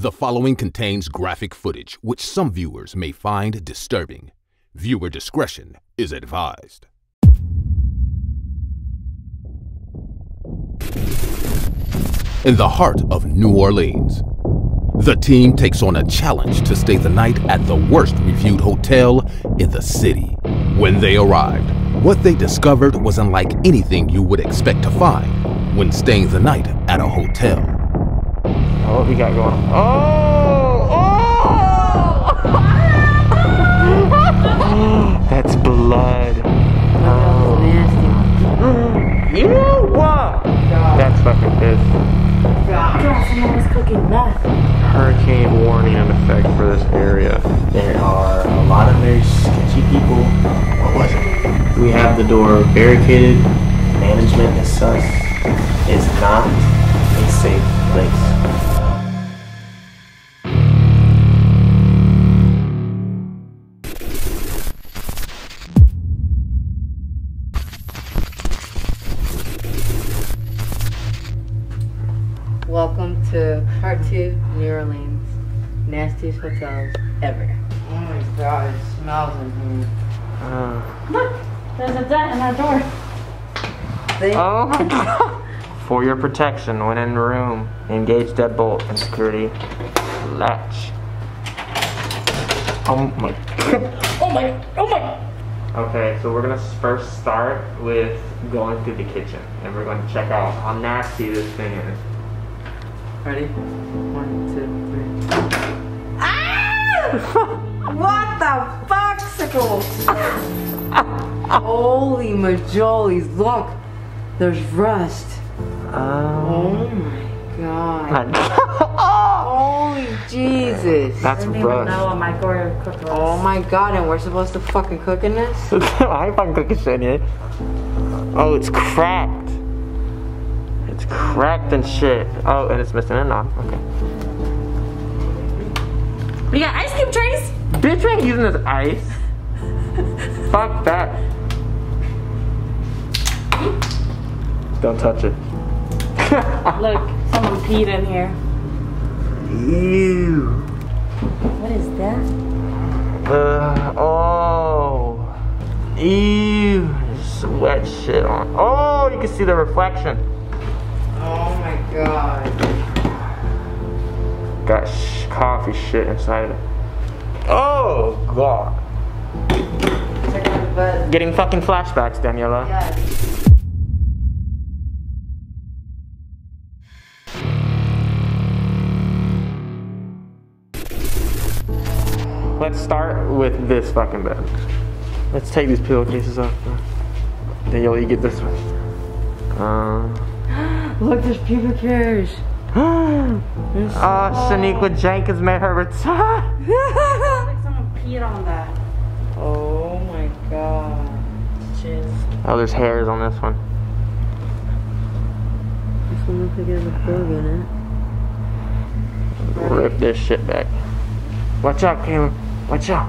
The following contains graphic footage which some viewers may find disturbing. Viewer discretion is advised. In the heart of New Orleans, the team takes on a challenge to stay the night at the worst-reviewed hotel in the city. When they arrived, what they discovered was unlike anything you would expect to find when staying the night at a hotel. What we got going on? Oh! That's blood. Oh. Nasty. Ew! That's fucking piss. Someone was cooking meth. Hurricane warning in effect for this area. There are a lot of very sketchy people. What was it? We have the door barricaded. Management is sus. It's not a safe place. Welcome to Part 2, New Orleans. Nastiest hotels ever. Oh my god, it smells in here. Look, there's a dent in our door. See? Oh my god. For your protection, when in room, engage deadbolt and security latch. Oh my god. Oh my, oh my. Okay, so we're gonna first start with going through the kitchen. And we're gonna check out how nasty this thing is. Ready? 1, 2, 3. Ah! What the foxicles? Holy majolies, look. There's rust. Oh my god. Holy Jesus. That's rust. I didn't even know a microwave cooked rust. Oh my god, and we're supposed to fucking cook in this? I ain't fucking cooking shit in here. Oh, it's cracked. It's cracked and shit. Oh, and it's missing a knob. Okay. We got ice cube trays. Bitch, we ain't using this ice. Fuck that. Don't touch it. Look, someone peed in here. Ew. What is that? Oh. Ew. There's wet shit on. Oh, you can see the reflection. Oh my god. Got coffee shit inside it. Oh god. Check out the bed. Getting fucking flashbacks, Daniela. Yes. Let's start with this fucking bed. Let's take these pillowcases off. Daniela, you get this one. Look, there's pubic hairs. Oh, Shaniqua Jenkins made her return. It's like someone peed on that. Oh my god. Jeez. Oh, there's hairs on this one. This one looks like it has a bug in it. Rip this shit back. Watch out, Cameron. Watch out.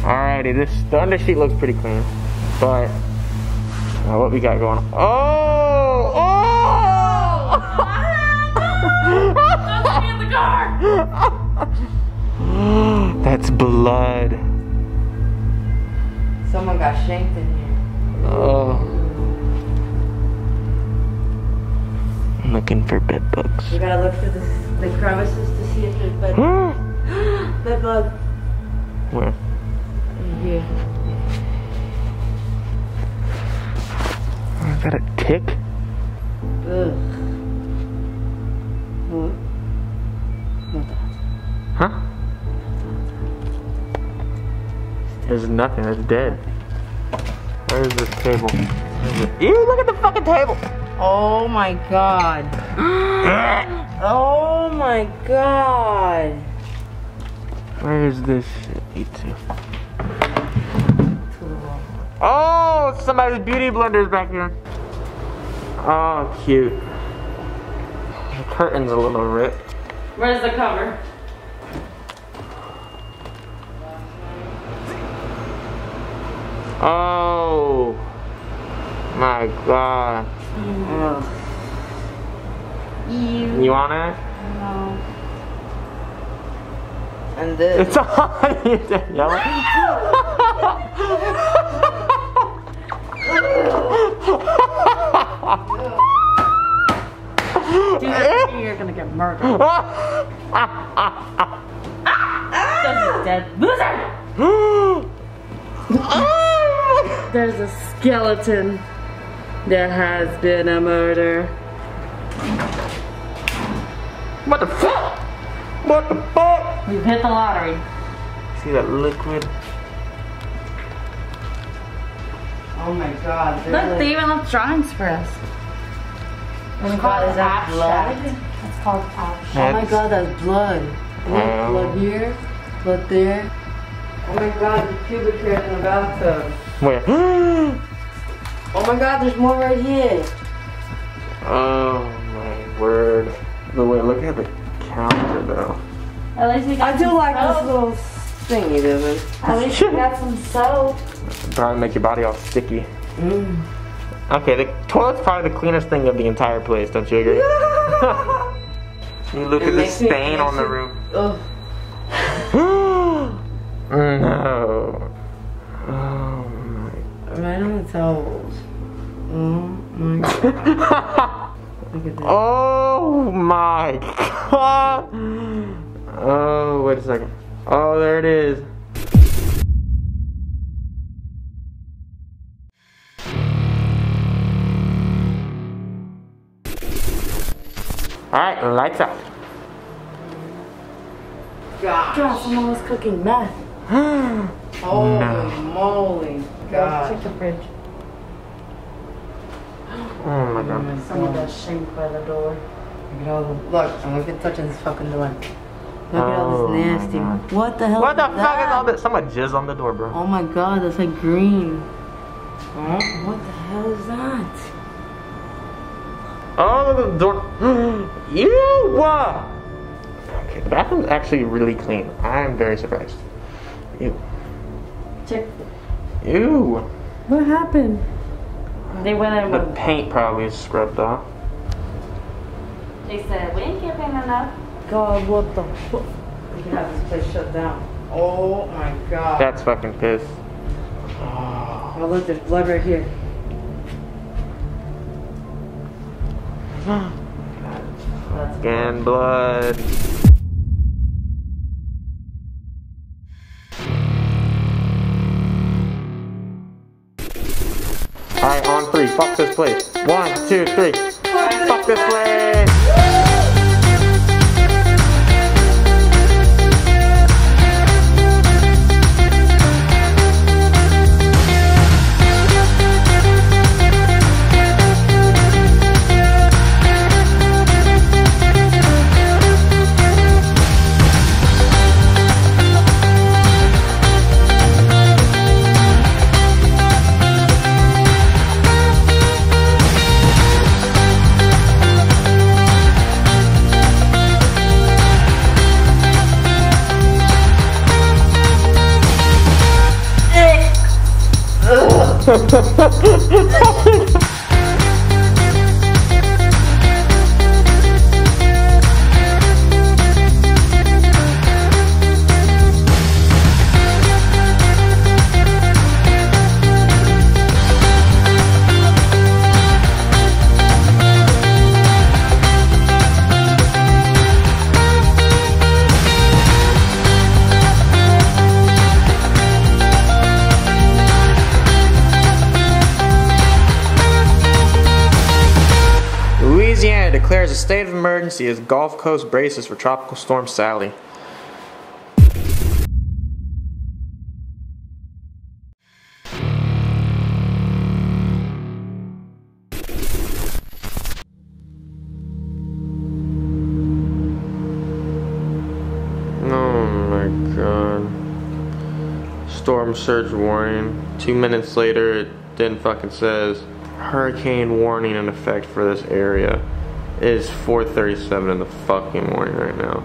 Alrighty, the under sheet looks pretty clean, but. What we got going on? Oh! Oh! That's blood. Someone got shanked in here. Oh. I'm looking for bed bugs. We gotta look through the crevices to see if there's bed bugs. Bed bugs. Where? In here. Is that a tick? Ugh. Huh? There's nothing, that's dead. Where's this table? Ew, look at the fucking table! Oh my god. Oh my god. Where is this shit? Me too. Oh, somebody's beauty blender's back here. Oh, cute. The curtain's a little ripped. Where's the cover? Oh, my god. Mm-hmm. you. You want it? No. And this. It's on. You didn't yell at me. Dude, you're gonna get murdered. Someone's dead. Loser! There's a skeleton. There has been a murder. What the fuck? What the fuck? You've hit the lottery. See that liquid? Oh my god. Look, they even left drawings for us. It's called blood. It's called abstract. Oh my god, that's blood. Blood here, blood there. Oh my god, there's pubic hair in the bathtub. Where? Oh my god, there's more right here. Oh my word. No, wait, look at the counter though. At least we got I do some like soap. This little thingy, doesn't it? At least we got some soap. It'll probably make your body all sticky. Mm. Okay, the toilet's probably the cleanest thing of the entire place, don't you agree? Yeah. You look at the stain on the roof. Ugh. No. Oh my god. Right on the towels. Oh my god. Look at that. Oh my god. Oh, wait a second. Oh, there it is. Alright, lights out. Gosh. God, someone was cooking meth. Holy moly. God. Check the fridge. Oh my god. Someone got shanked by the door. Look at all the. Look, I'm gonna be touching this fucking door. Look at all this nasty. What the hell? What the fuck is all this? Someone jizz on the door, bro. Oh my god, that's like green. Huh? What the hell is that? Oh, look at the door. Ew! Okay, the bathroom's actually really clean. I'm very surprised. Ew. Check. Ew. What happened? They went in with the paint probably scrubbed off. They said, we didn't get paint enough. God, what the fuck? We can have this place shut down. Oh my god. That's fucking piss. Oh, look, there's blood right here. And blood. Alright, on three. Fuck this place. 1, 2, 3. Fuck this place. Declares a state of emergency as Gulf Coast braces for Tropical Storm Sally. Oh my god. Storm surge warning. 2 minutes later, it then fucking says hurricane warning in effect for this area. It is 4:37 in the fucking morning right now.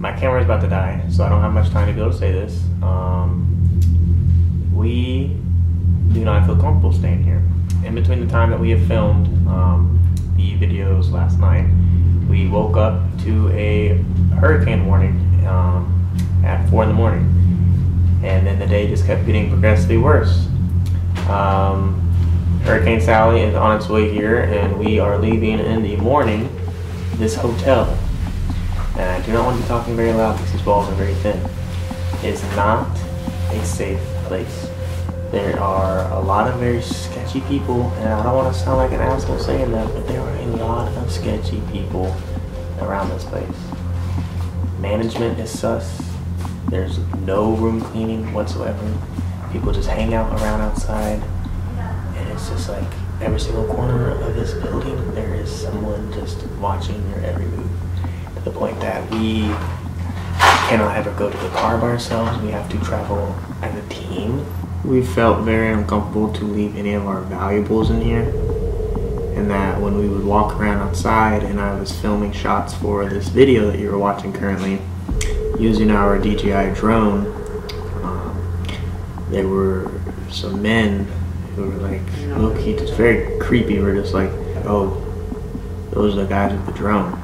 My camera's about to die, so I don't have much time to be able to say this. We do not feel comfortable staying here. In between the time that we have filmed the videos last night, we woke up to a hurricane warning at 4 in the morning. And then the day just kept getting progressively worse. Hurricane Sally is on its way here, and we are leaving in the morning this hotel. And I do not want to be talking very loud because these walls are very thin. It's not a safe place. There are a lot of very sketchy people, and I don't want to sound like an asshole saying that, but there are a lot of sketchy people around this place. Management is sus. There's no room cleaning whatsoever. People just hang out around outside, and it's just like every single corner of this building, there is someone just watching your every move. To the point that we cannot ever go to the car by ourselves. We have to travel as a team. We felt very uncomfortable to leave any of our valuables in here, and that when we would walk around outside and I was filming shots for this video that you are watching currently using our DJI drone, there were some men who were like, look, he just very creepy, we're just like, oh, those are the guys with the drone.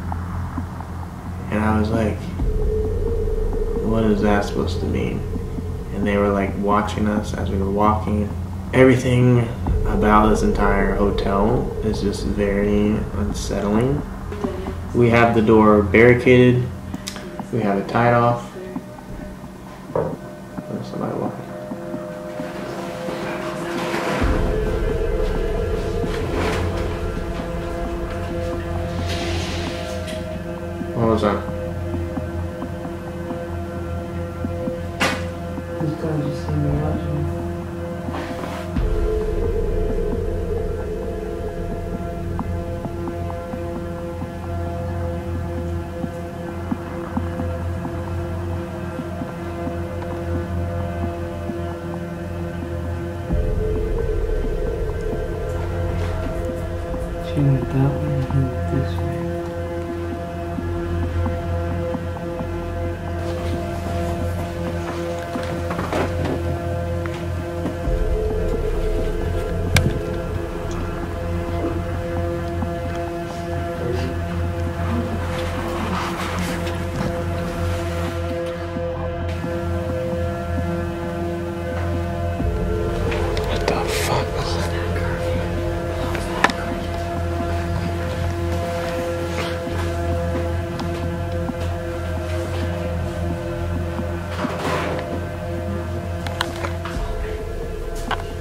And I was like, what is that supposed to mean? And they were like watching us as we were walking. Everything about this entire hotel is just very unsettling. We have the door barricaded. We have it tied off. There's somebody walking. What was that? She went that way and this way.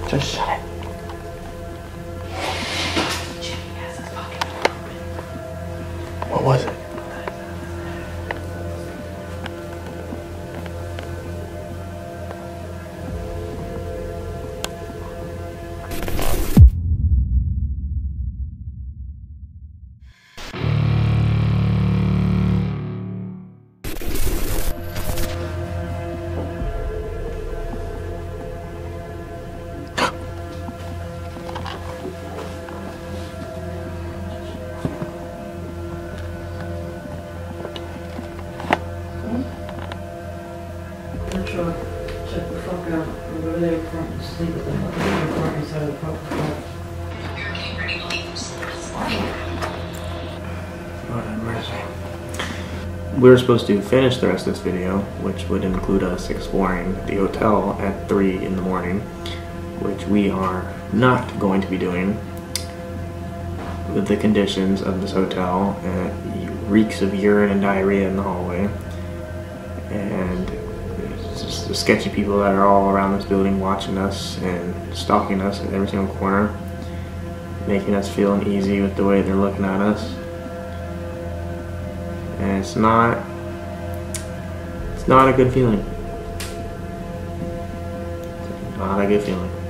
Just shut it. Jimmy has his pocket open. What was it? Check the fuck out. Go to the airport and sleep at the fucking airport inside of the fucking car. You're getting ready to leave. Lord have mercy. We were supposed to finish the rest of this video, which would include us exploring the hotel at 3 in the morning, which we are not going to be doing. With the conditions of this hotel, it reeks of urine and diarrhea in the hallway, and just the sketchy people that are all around this building watching us and stalking us at every single corner, making us feel uneasy with the way they're looking at us. And it's not a good feeling. It's not a good feeling.